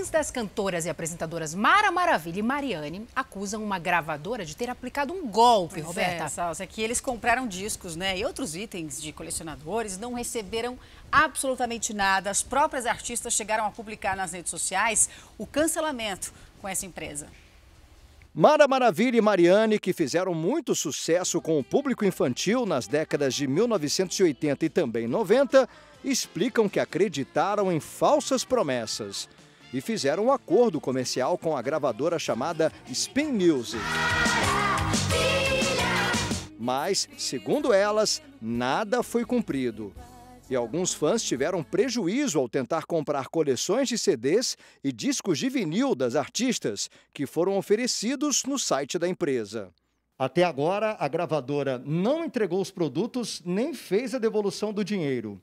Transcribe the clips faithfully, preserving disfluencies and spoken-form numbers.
Fãs das cantoras e apresentadoras Mara Maravilha e Mariane acusam uma gravadora de ter aplicado um golpe, pois Roberta. É, Salsa, é que eles compraram discos, né, e outros itens de colecionadores, não receberam absolutamente nada. As próprias artistas chegaram a publicar nas redes sociais o cancelamento com essa empresa. Mara Maravilha e Mariane, que fizeram muito sucesso com o público infantil nas décadas de mil novecentos e oitenta e também noventa, explicam que acreditaram em falsas promessas e fizeram um acordo comercial com a gravadora chamada Spin Music. Mas, segundo elas, nada foi cumprido. E alguns fãs tiveram prejuízo ao tentar comprar coleções de C Ds e discos de vinil das artistas, que foram oferecidos no site da empresa. Até agora, a gravadora não entregou os produtos nem fez a devolução do dinheiro.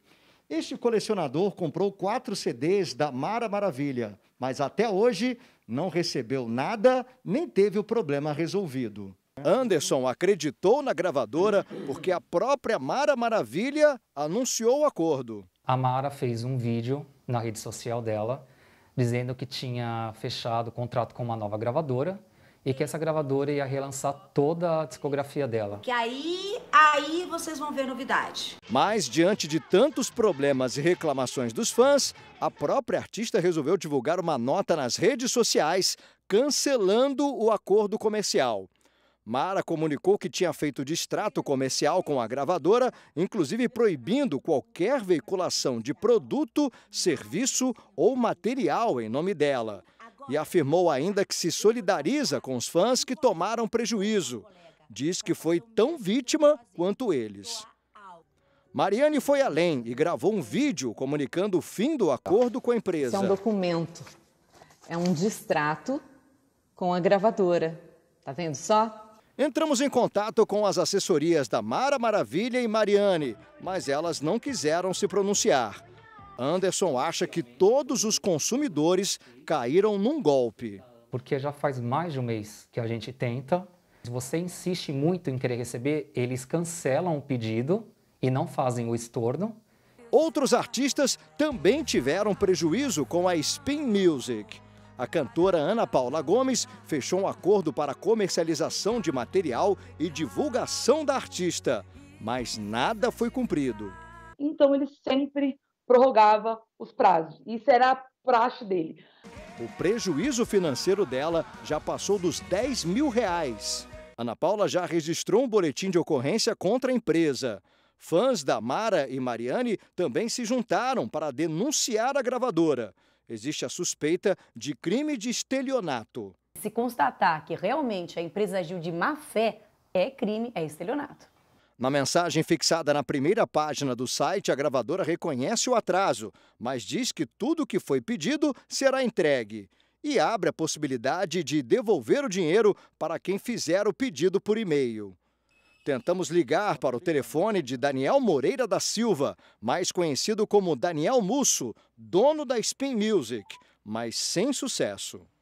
Este colecionador comprou quatro C Ds da Mara Maravilha, mas até hoje não recebeu nada nem teve o problema resolvido. Anderson acreditou na gravadora porque a própria Mara Maravilha anunciou o acordo. A Mara fez um vídeo na rede social dela dizendo que tinha fechado o contrato com uma nova gravadora e que essa gravadora ia relançar toda a discografia dela. Que aí, aí vocês vão ver novidade. Mas diante de tantos problemas e reclamações dos fãs, a própria artista resolveu divulgar uma nota nas redes sociais cancelando o acordo comercial. Mara comunicou que tinha feito distrato comercial com a gravadora, inclusive proibindo qualquer veiculação de produto, serviço ou material em nome dela. E afirmou ainda que se solidariza com os fãs que tomaram prejuízo. Diz que foi tão vítima quanto eles. Mariane foi além e gravou um vídeo comunicando o fim do acordo com a empresa. Isso é um documento, é um distrato com a gravadora. Tá vendo só? Entramos em contato com as assessorias da Mara Maravilha e Mariane, mas elas não quiseram se pronunciar. Anderson acha que todos os consumidores caíram num golpe. Porque já faz mais de um mês que a gente tenta. Se você insiste muito em querer receber, eles cancelam o pedido e não fazem o estorno. Outros artistas também tiveram prejuízo com a Spin Music. A cantora Ana Paula Gomes fechou um acordo para comercialização de material e divulgação da artista, mas nada foi cumprido. Então ele sempre prorrogava os prazos, e isso era a praxe dele. O prejuízo financeiro dela já passou dos dez mil reais. Ana Paula já registrou um boletim de ocorrência contra a empresa. Fãs da Mara e Mariane também se juntaram para denunciar a gravadora. Existe a suspeita de crime de estelionato. Se constatar que realmente a empresa agiu de má fé, é crime, é estelionato. Na mensagem fixada na primeira página do site, a gravadora reconhece o atraso, mas diz que tudo o que foi pedido será entregue e abre a possibilidade de devolver o dinheiro para quem fizer o pedido por e-mail. Tentamos ligar para o telefone de Daniel Moreira da Silva, mais conhecido como Daniel Musso, dono da Spin Music, mas sem sucesso.